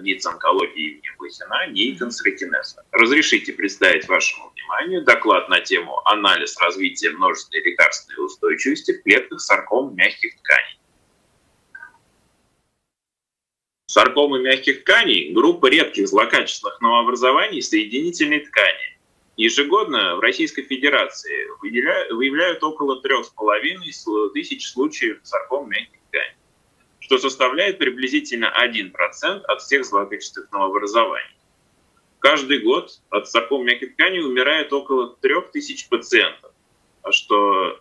НИЦ онкологии имени Блохина, НИИ канцерогенеза. Разрешите представить вашему вниманию доклад на тему «Анализ развития множественной лекарственной устойчивости в клетках сарком мягких тканей». Саркомы мягких тканей – группа редких злокачественных новообразований соединительной ткани. Ежегодно в Российской Федерации выявляют около 3500 случаев сарком мягких тканей, что составляет приблизительно 1% от всех злокачественных новообразований. Каждый год от сарком мягких тканей умирает около 3000 пациентов, что,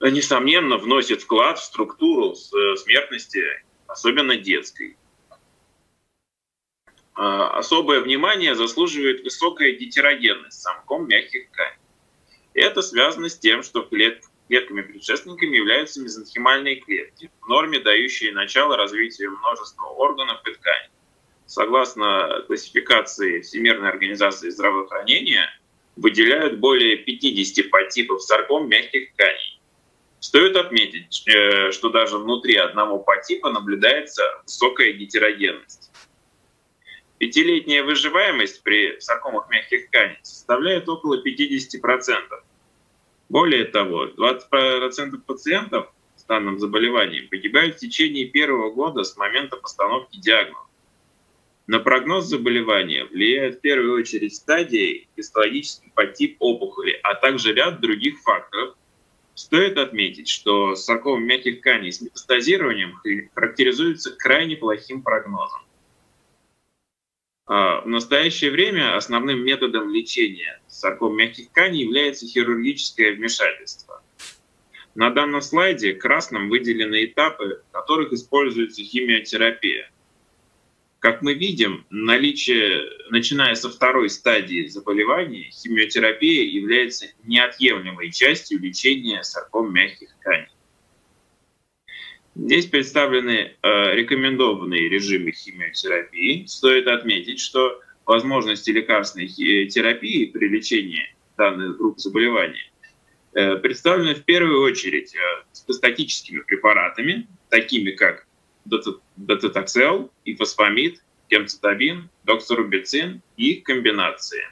несомненно, вносит вклад в структуру смертности, особенно детской. Особое внимание заслуживает высокая детерогенность самком мягких тканей. Это связано с тем, что клетками-предшественниками являются мезонхимальные клетки, в норме дающие начало развитию множества органов и тканей. Согласно классификации Всемирной организации здравоохранения, выделяют более 50 подтипов сарком мягких тканей. Стоит отметить, что даже внутри одного подтипа наблюдается высокая гетерогенность. Пятилетняя выживаемость при саркомах мягких тканей составляет около 50%. Более того, 20% пациентов с данным заболеванием погибают в течение первого года с момента постановки диагноза. На прогноз заболевания влияет в первую очередь стадия, гистологический подтип опухоли, а также ряд других факторов. Стоит отметить, что саркомы мягких тканей с метастазированием характеризуются крайне плохим прогнозом. В настоящее время основным методом лечения сарком мягких тканей является хирургическое вмешательство. На данном слайде красным выделены этапы, в которых используется химиотерапия. Как мы видим, начиная со второй стадии заболевания, химиотерапия является неотъемлемой частью лечения сарком мягких тканей. Здесь представлены рекомендованные режимы химиотерапии. Стоит отметить, что возможности лекарственной терапии при лечении данной группы заболеваний представлены в первую очередь цитостатическими препаратами, такими как доцетаксел, ифосфамид, гемцитабин, доксорубицин и их комбинации.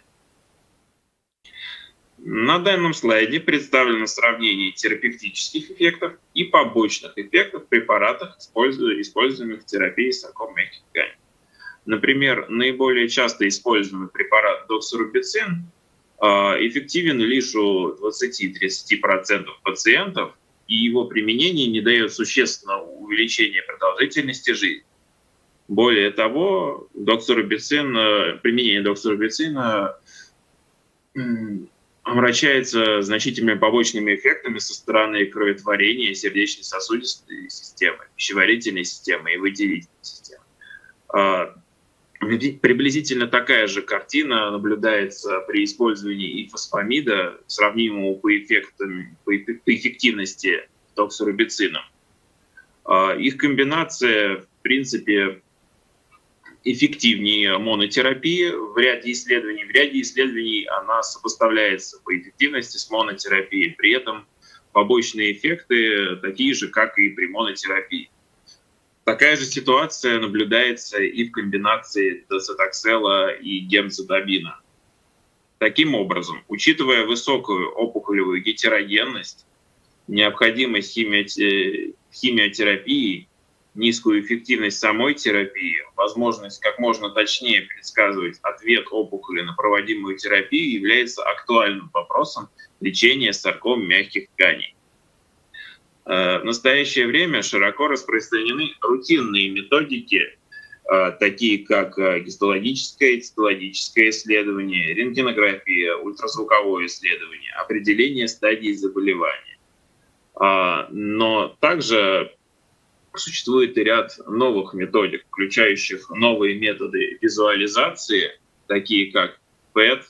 На данном слайде представлено сравнение терапевтических эффектов и побочных эффектов препаратов, используемых в терапии сарком мягких тканей. Например, наиболее часто используемый препарат доксорубицин эффективен лишь у 20–30% пациентов, и его применение не дает существенного увеличения продолжительности жизни. Более того, применение доксорубицина омрачается значительными побочными эффектами со стороны кроветворения сердечно-сосудистой системы, пищеварительной системы и выделительной системы. Приблизительно такая же картина наблюдается при использовании ифосфамида, сравнимого по эффективности с доксорубицином. Их комбинация, в принципе, эффективнее монотерапии. В ряде исследований она сопоставляется по эффективности с монотерапией. При этом побочные эффекты такие же, как и при монотерапии. Такая же ситуация наблюдается и в комбинации доцетаксела и гемцитабина. Таким образом, учитывая высокую опухолевую гетерогенность, необходимость химиотерапии, низкую эффективность самой терапии, возможность как можно точнее предсказывать ответ опухоли на проводимую терапию является актуальным вопросом лечения сарком мягких тканей. В настоящее время широко распространены рутинные методики, такие как гистологическое и цитологическое исследование, рентгенография, ультразвуковое исследование, определение стадии заболевания. Но также существует и ряд новых методик, включающих новые методы визуализации, такие как ПЭТ,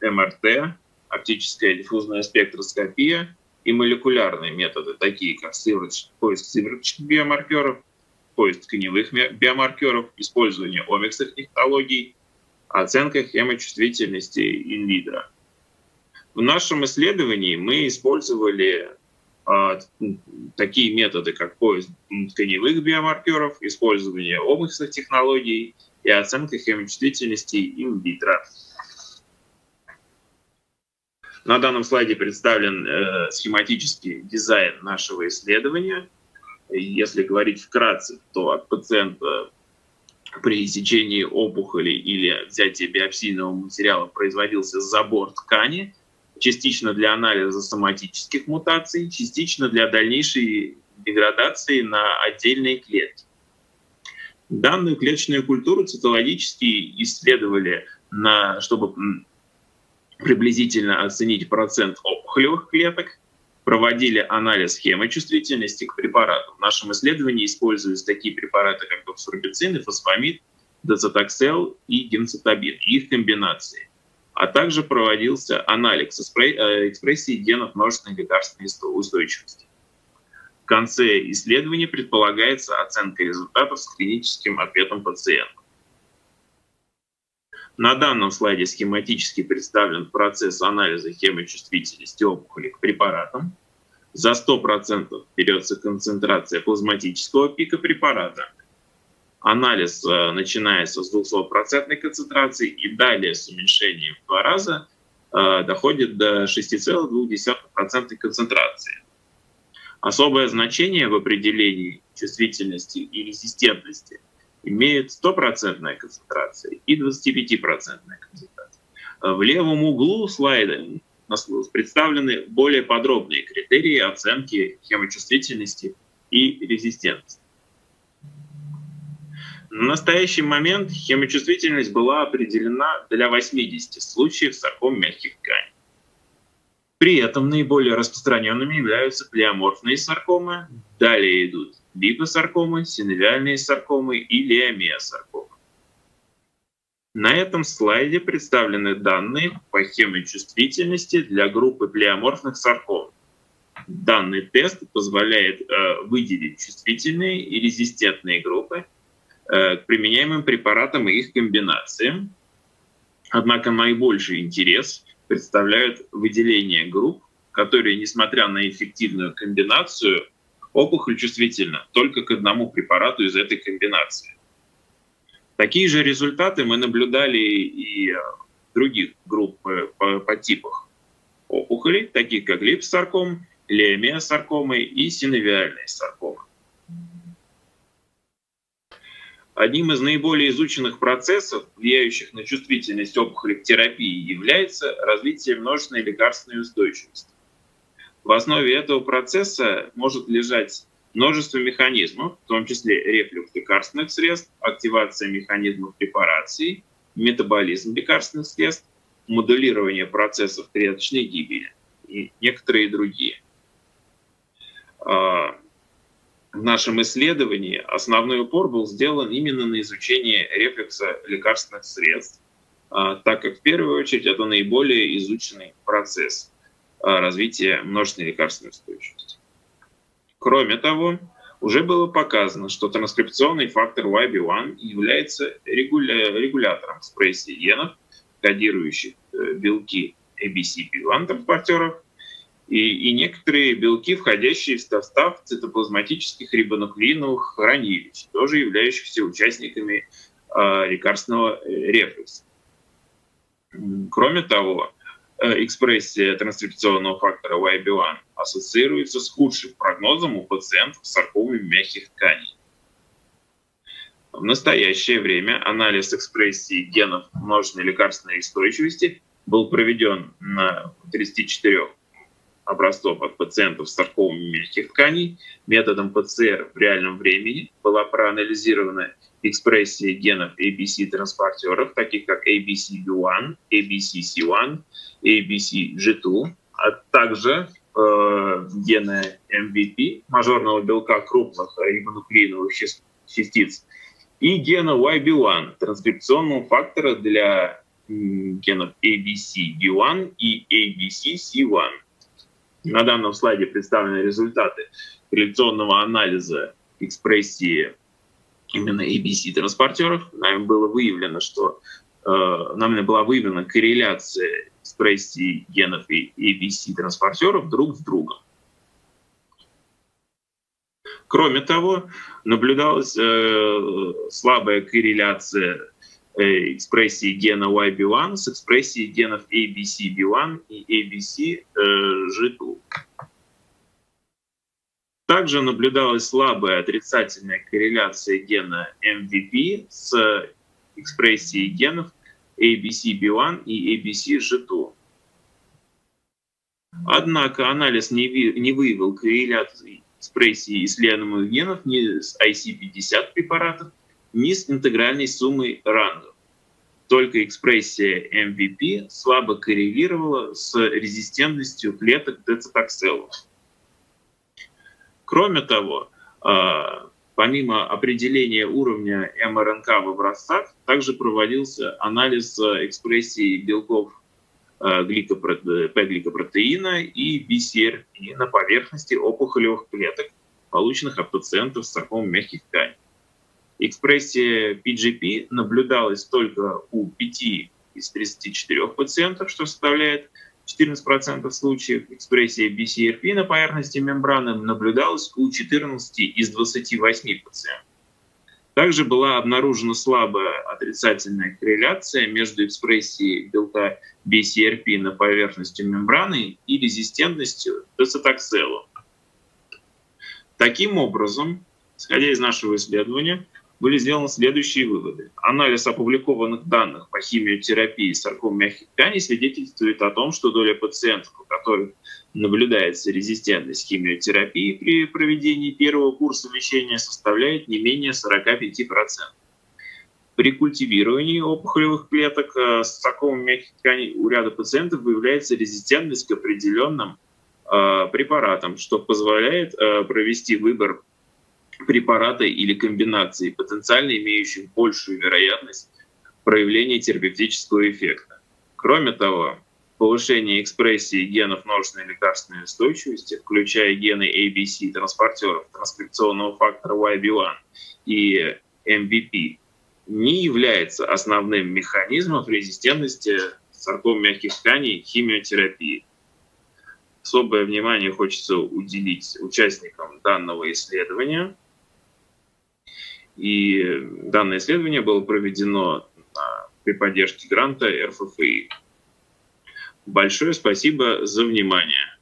МРТ, оптическая диффузная спектроскопия и молекулярные методы, такие как поиск сывороточных биомаркеров, поиск тканевых биомаркеров, использование омиксных технологий, оценка хемочувствительности инвитро. В нашем исследовании мы использовали такие методы, как поиск тканевых биомаркеров, использование облачных технологий и оценка хемочувствительности инвитро. На данном слайде представлен схематический дизайн нашего исследования. Если говорить вкратце, то от пациента при изъятии опухоли или взятии биопсийного материала производился забор ткани, частично для анализа соматических мутаций, частично для дальнейшей деградации на отдельные клетки. Данную клеточную культуру цитологически исследовали, чтобы приблизительно оценить процент опухолевых клеток, проводили анализ хемочувствительности к препарату. В нашем исследовании используются такие препараты, как доксорубицин, ифосфамид, доцетаксел и гемцитабин, и их комбинации. А также проводился анализ экспрессии генов множественной лекарственной устойчивости. В конце исследования предполагается оценка результатов с клиническим ответом пациента. На данном слайде схематически представлен процесс анализа хемочувствительности опухоли к препаратам. За 100% берется концентрация плазматического пика препарата. Анализ начинается с 200% концентрации и далее с уменьшением в 2 раза доходит до 6,2% концентрации. Особое значение в определении чувствительности и резистентности имеет 100% концентрация и 25% концентрация. В левом углу слайда представлены более подробные критерии оценки хемочувствительности и резистентности. На настоящий момент хемочувствительность была определена для 80 случаев сарком мягких тканей. При этом наиболее распространенными являются плеоморфные саркомы, далее идут липосаркомы, синовиальные саркомы и леомиосаркомы. На этом слайде представлены данные по хемочувствительности для группы плеоморфных сарком. Данный тест позволяет выделить чувствительные и резистентные группы к применяемым препаратам и их комбинациям. Однако наибольший интерес представляют выделение групп, которые, несмотря на эффективную комбинацию, опухоль чувствительна только к одному препарату из этой комбинации. Такие же результаты мы наблюдали и в других группах по типах опухолей, таких как липосарком, леомиосаркомы и синовиальные саркомы. Одним из наиболее изученных процессов, влияющих на чувствительность опухоли к терапии, является развитие множественной лекарственной устойчивости. В основе этого процесса может лежать множество механизмов, в том числе рефлюкс лекарственных средств, активация механизмов репарации, метаболизм лекарственных средств, модулирование процессов клеточной гибели и некоторые другие. В нашем исследовании основной упор был сделан именно на изучение рефлекса лекарственных средств, так как в первую очередь это наиболее изученный процесс развития множественной лекарственной устойчивости. Кроме того, уже было показано, что транскрипционный фактор YB1 является регулятором экспрессии генов, кодирующих белки ABCB1 транспортеров, и некоторые белки, входящие в состав цитоплазматических рибонуклеиновых хранилищ, тоже являющихся участниками лекарственного рефлекса. Кроме того, экспрессия транскрипционного фактора YB1 ассоциируется с худшим прогнозом у пациентов с саркомами мягких тканей. В настоящее время анализ экспрессии генов множественной лекарственной устойчивости был проведен на 34 образцов от пациентов с саркомами мягких тканей. Методом ПЦР в реальном времени была проанализирована экспрессия генов ABC-транспортеров, таких как ABCB1, ABCC1, ABCG2, а также гены MVP, мажорного белка крупных рибонуклеиновых частиц, и гена YB1, транскрипционного фактора для генов ABCB1 и ABCC1. На данном слайде представлены результаты корреляционного анализа экспрессии именно ABC-транспортеров. Нами была выявлена корреляция экспрессии генов ABC-транспортеров друг с другом. Кроме того, наблюдалась слабая корреляция экспрессии гена YB1 с экспрессией генов ABCB1 и ABCG2. Также наблюдалась слабая отрицательная корреляция гена MVP с экспрессией генов ABCB1 и ABCG2. Однако анализ не выявил корреляции экспрессии исследуемых генов ни с IC50 препаратов, ни с интегральной суммой рандов. Только экспрессия MVP слабо коррелировала с резистентностью клеток доцетакселу. Кроме того, помимо определения уровня МРНК в образцах, также проводился анализ экспрессии белков P-гликопротеина и BCRP на поверхности опухолевых клеток, полученных от пациентов с саркомой мягких тканей. Экспрессия PGP наблюдалась только у 5 из 34 пациентов, что составляет 14% случаев. Экспрессия BCRP на поверхности мембраны наблюдалась у 14 из 28 пациентов. Также была обнаружена слабая отрицательная корреляция между экспрессией белка BCRP на поверхности мембраны и резистентностью доцетакселу. Таким образом, исходя из нашего исследования, были сделаны следующие выводы. Анализ опубликованных данных по химиотерапии сарком мягких тканей свидетельствует о том, что доля пациентов, у которых наблюдается резистентность химиотерапии при проведении первого курса лечения, составляет не менее 45%. При культивировании опухолевых клеток саркомы мягких тканей у ряда пациентов выявляется резистентность к определенным препаратам, что позволяет провести выбор препарата или комбинации, потенциально имеющих большую вероятность проявления терапевтического эффекта. Кроме того, повышение экспрессии генов множественной лекарственной устойчивости, включая гены ABC, транспортеров, транскрипционного фактора YB1 и MVP, не является основным механизмом резистентности сарком мягких тканей химиотерапии. Особое внимание хочется уделить участникам данного исследования. И данное исследование было проведено при поддержке гранта РФФИ. Большое спасибо за внимание.